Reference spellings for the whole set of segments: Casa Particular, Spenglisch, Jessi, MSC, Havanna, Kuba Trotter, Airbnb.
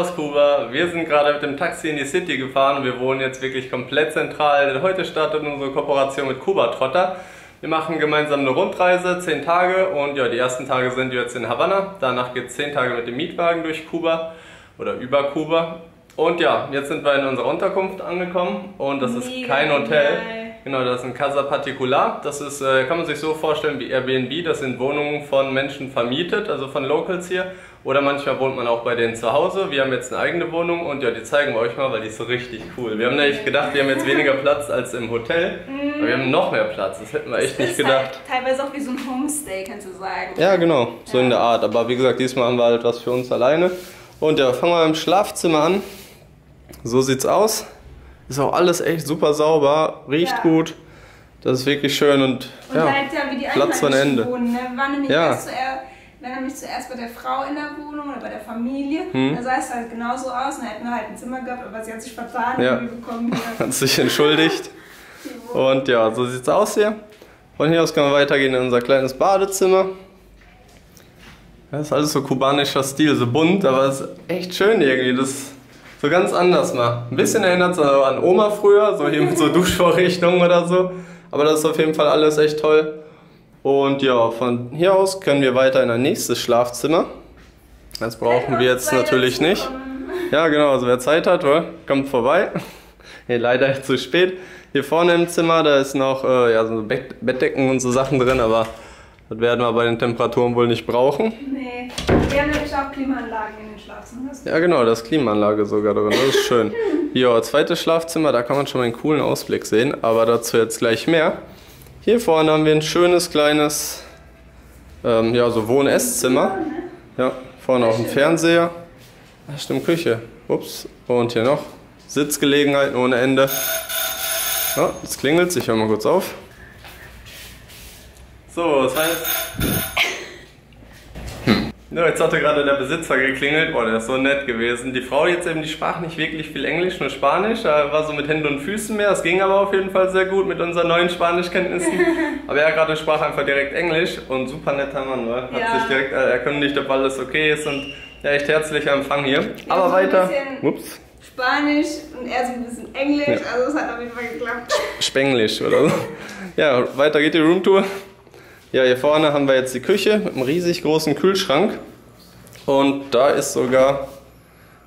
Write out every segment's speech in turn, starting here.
aus Kuba. Wir sind gerade mit dem Taxi in die City gefahren und wir wohnen jetzt wirklich komplett zentral, denn heute startet unsere Kooperation mit Kuba Trotter. Wir machen gemeinsam eine Rundreise, 10 Tage und ja, die ersten Tage sind wir jetzt in Havanna. Danach geht es 10 Tage mit dem Mietwagen durch Kuba oder über Kuba. Und ja, jetzt sind wir in unserer Unterkunft angekommen und das ist kein Hotel. Genau, das ist ein Casa Particular. Das ist, kann man sich so vorstellen wie Airbnb, das sind Wohnungen von Menschen vermietet, also von Locals hier. Oder manchmal wohnt man auch bei denen zu Hause. Wir haben jetzt eine eigene Wohnung und ja, die zeigen wir euch mal, weil die ist richtig cool. Wir haben nämlich gedacht, wir haben jetzt weniger Platz als im Hotel, aber wir haben noch mehr Platz. Das hätten wir echt nicht gedacht. Halt teilweise auch wie so ein Homestay, kannst du sagen. Ja, genau, so in der Art. Aber wie gesagt, diesmal haben wir halt was für uns alleine. Und ja, fangen wir im Schlafzimmer an. So sieht's aus. Ist auch alles echt super sauber, riecht gut, das ist wirklich schön und ja, halt ja wie die Platz ohne Ende. Wohnen, ne? Wir waren nämlich zuerst bei der Frau in der Wohnung oder bei der Familie, da sah es halt genauso aus und da hätten wir halt ein Zimmer gehabt, aber sie hat sich vertan, irgendwie bekommen hier. Hat sich entschuldigt und ja, so sieht es aus hier. Von hier aus können wir weitergehen in unser kleines Badezimmer. Das ist alles so kubanischer Stil, so bunt, aber es ist echt schön irgendwie. Das so ganz anders mal. Ein bisschen erinnert es an Oma früher, so hier mit so Duschvorrichtungen oder so. Aber das ist auf jeden Fall alles echt toll. Und ja, von hier aus können wir weiter in ein nächstes Schlafzimmer. Das brauchen wir jetzt natürlich nicht. Ja genau, also wer Zeit hat, kommt vorbei. Nee, leider zu spät. Hier vorne im Zimmer, da ist noch ja, so Bettdecken und so Sachen drin, aber das werden wir bei den Temperaturen wohl nicht brauchen. Nee, wir haben nämlich auch Klimaanlagen in den Schlafzimmern. Ja genau, da ist Klimaanlage sogar drin, das ist schön. Ja, zweites Schlafzimmer, da kann man schon mal einen coolen Ausblick sehen, aber dazu jetzt gleich mehr. Hier vorne haben wir ein schönes kleines ja, so Wohn-Esszimmer. Ja, vorne auch ein Fernseher. Ach stimmt, Küche. Ups, und hier noch Sitzgelegenheiten ohne Ende. Ja, jetzt klingelt es, ich höre mal kurz auf. So, das heißt... Ja, jetzt hatte gerade der Besitzer geklingelt. Oh, der ist so nett gewesen. Die Frau jetzt eben, die sprach nicht wirklich viel Englisch, nur Spanisch. Da war so mit Händen und Füßen mehr. Das ging aber auf jeden Fall sehr gut mit unseren neuen Spanischkenntnissen. Aber er gerade sprach einfach direkt Englisch. Und super netter Mann, ne? Hat sich direkt erkundigt, ob alles okay ist. Und ja, echt herzlicher Empfang hier. Aber so weiter... Ups. Spanisch und er so ein bisschen Englisch. Ja. Also es hat auf jeden Fall geklappt. Spenglisch oder so. Ja, weiter geht die Roomtour. Ja, hier vorne haben wir jetzt die Küche mit einem riesig großen Kühlschrank und da ist sogar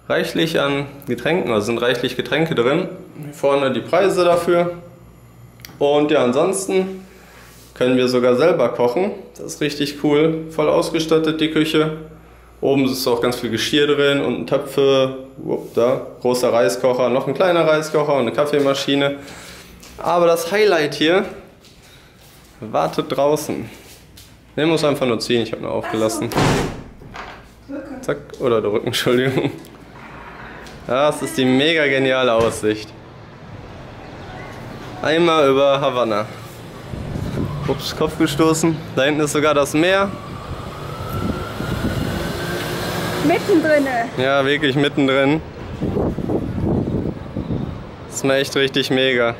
reichlich an Getränken, also sind reichlich Getränke drin. Hier vorne die Preise dafür und ja, ansonsten können wir sogar selber kochen. Das ist richtig cool, voll ausgestattet die Küche. Oben ist auch ganz viel Geschirr drin und Töpfe, da großer Reiskocher, noch ein kleiner Reiskocher und eine Kaffeemaschine. Aber das Highlight hier wartet draußen. Den muss einfach nur ziehen, ich habe ihn aufgelassen. So. Zack, oder der Rücken, Entschuldigung. Das ist die mega geniale Aussicht. Einmal über Havanna. Ups, Kopf gestoßen. Da hinten ist sogar das Meer. Mittendrin. Ja, wirklich mittendrin. Das ist mir echt richtig mega.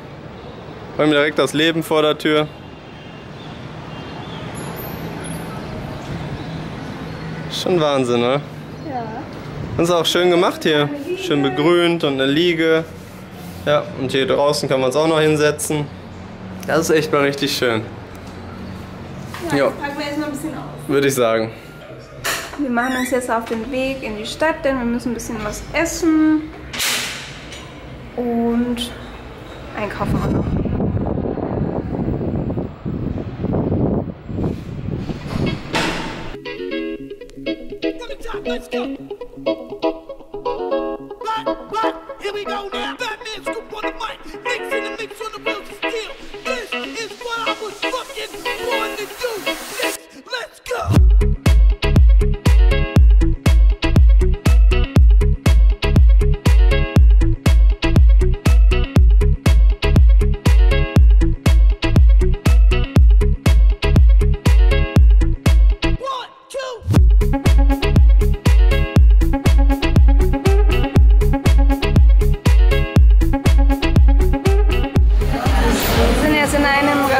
Wir haben direkt das Leben vor der Tür. Schon Wahnsinn, ne? Ja. Das ist auch schön gemacht hier. Schön begrünt und eine Liege. Ja, und hier draußen kann man es auch noch hinsetzen. Das ist echt mal richtig schön. Ja, jo. Packen wir erstmal ein bisschen auf. Würde ich sagen. Wir machen uns jetzt auf den Weg in die Stadt, denn wir müssen ein bisschen was essen. Und einkaufen auch noch. Let's go. But, here we go now. Batman scoop on the mic. Mix in the mix on the wheels of steel. This is what I was fucking born to do. Let's go.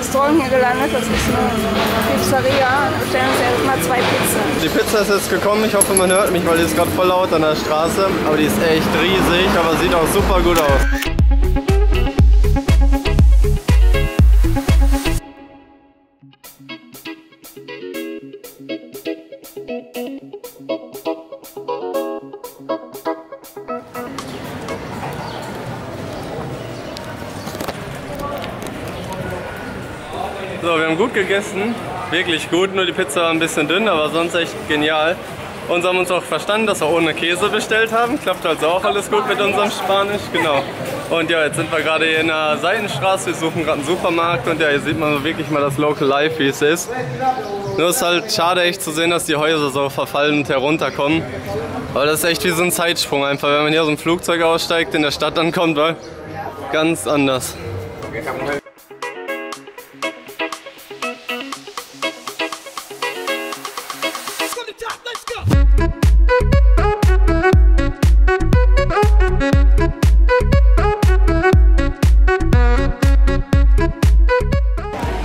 Restaurant hier gelandet. Das ist eine Pizzeria. Wir bestellen uns jetzt mal 2 Pizzen. Die Pizza ist jetzt gekommen. Ich hoffe, man hört mich, weil die ist gerade voll laut an der Straße. Aber die ist echt riesig, aber sieht auch super gut aus. So, wir haben gut gegessen, wirklich gut, nur die Pizza war ein bisschen dünn, aber sonst echt genial. Und haben uns auch verstanden, dass wir ohne Käse bestellt haben, klappt also auch alles gut mit unserem Spanisch, genau. Und ja, jetzt sind wir gerade hier in der Seitenstraße, wir suchen gerade einen Supermarkt und ja, hier sieht man wirklich mal das Local Life, wie es ist. Nur ist halt schade echt zu sehen, dass die Häuser so verfallen und herunterkommen. Aber das ist echt wie so ein Zeitsprung einfach, wenn man hier aus dem Flugzeug aussteigt, in der Stadt ankommt, weil ganz anders.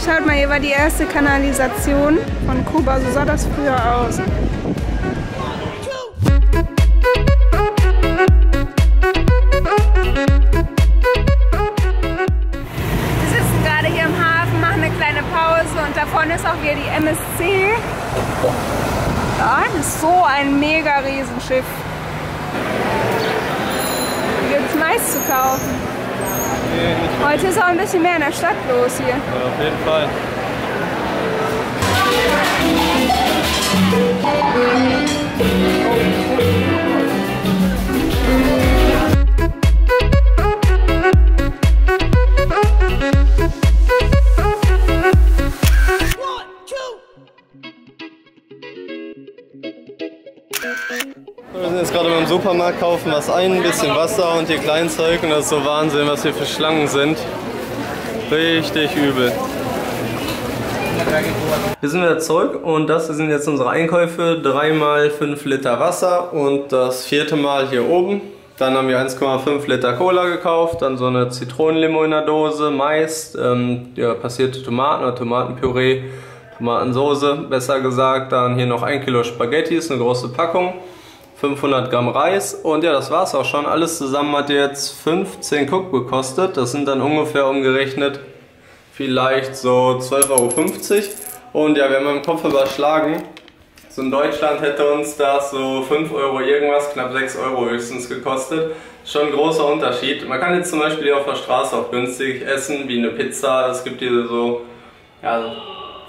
Schaut mal, hier war die erste Kanalisation von Kuba, so sah das früher aus. Vorne ist auch wieder die MSC. Ja, das ist so ein mega Riesenschiff. Hier gibt es Mais zu kaufen. Nee, heute ist auch ein bisschen mehr in der Stadt los hier. Ja, auf jeden Fall. Wir sind jetzt gerade beim Supermarkt, kaufen was ein, bisschen Wasser und hier Kleinzeug und das ist so Wahnsinn, was hier für Schlangen sind. Richtig übel. Wir sind wieder zurück und das sind jetzt unsere Einkäufe. 3 mal 5 Liter Wasser und das 4. Mal hier oben. Dann haben wir 1,5 Liter Cola gekauft, dann so eine Zitronenlimo in der Dose, Mais, ja, passierte Tomaten oder Tomatenpüree, Tomatensoße, besser gesagt. Dann hier noch 1 Kilo Spaghetti, ist eine große Packung. 500 Gramm Reis und ja, das war's auch schon. Alles zusammen hat jetzt 15 Cook gekostet. Das sind dann ungefähr umgerechnet vielleicht so 12,50 Euro. Und ja, wir haben im Kopf überschlagen. So in Deutschland hätte uns das so 5 Euro irgendwas, knapp 6 Euro höchstens gekostet. Schon ein großer Unterschied. Man kann jetzt zum Beispiel hier auf der Straße auch günstig essen, wie eine Pizza. Es gibt hier so, ja,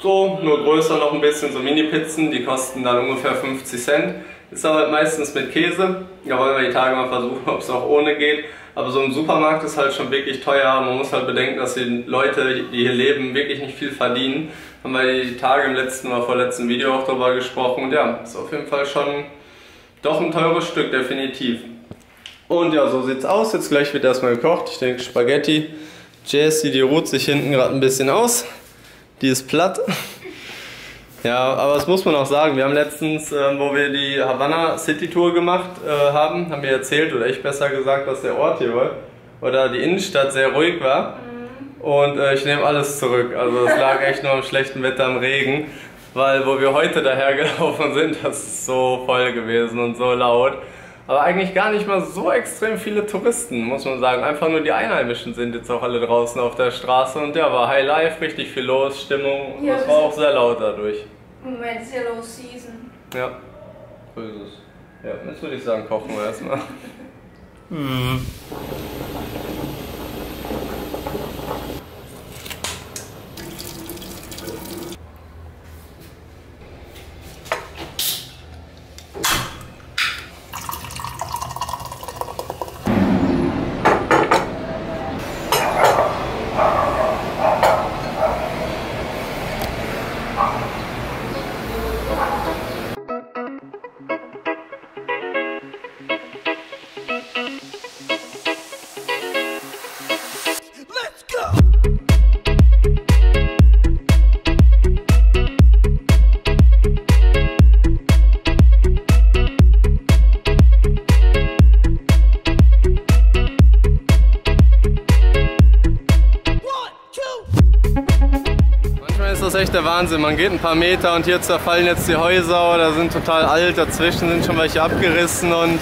so, nur größer noch ein bisschen, so Mini-Pizzen, die kosten dann ungefähr 50 Cent. Ist aber halt meistens mit Käse, ja, wollen wir die Tage mal versuchen, ob es auch ohne geht. Aber so im Supermarkt ist halt schon wirklich teuer. Man muss halt bedenken, dass die Leute, die hier leben, wirklich nicht viel verdienen. Haben wir die Tage im letzten oder vorletzten Video auch darüber gesprochen. Und ja, ist auf jeden Fall schon doch ein teures Stück, definitiv. Und ja, so sieht's aus. Jetzt gleich wird erstmal gekocht. Ich denke Spaghetti. Jessi, die ruht sich hinten gerade ein bisschen aus. Die ist platt. Ja, aber das muss man auch sagen, wir haben letztens, wo wir die Havanna City Tour gemacht haben, haben wir erzählt, oder ich besser gesagt, dass der Ort hier war, oder die Innenstadt sehr ruhig war und ich nehme alles zurück, also es lag echt nur am schlechten Wetter, am Regen, weil wo wir heute daher gelaufen sind, das ist so voll gewesen und so laut, aber eigentlich gar nicht mal so extrem viele Touristen, muss man sagen, einfach nur die Einheimischen sind jetzt auch alle draußen auf der Straße und ja, war High Life, richtig viel los, Stimmung und ja, das war auch sehr laut dadurch. Im Moment ist ja Low Season. Ja, so ist es. Ja, jetzt würde ich sagen, kochen wir erstmal. echt der Wahnsinn. Man geht ein paar Meter und hier zerfallen jetzt die Häuser oder sind total alt. Dazwischen sind schon welche abgerissen und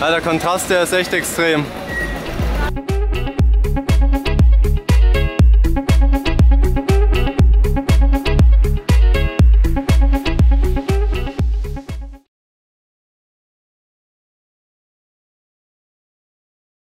ja, der Kontrast, der ist echt extrem.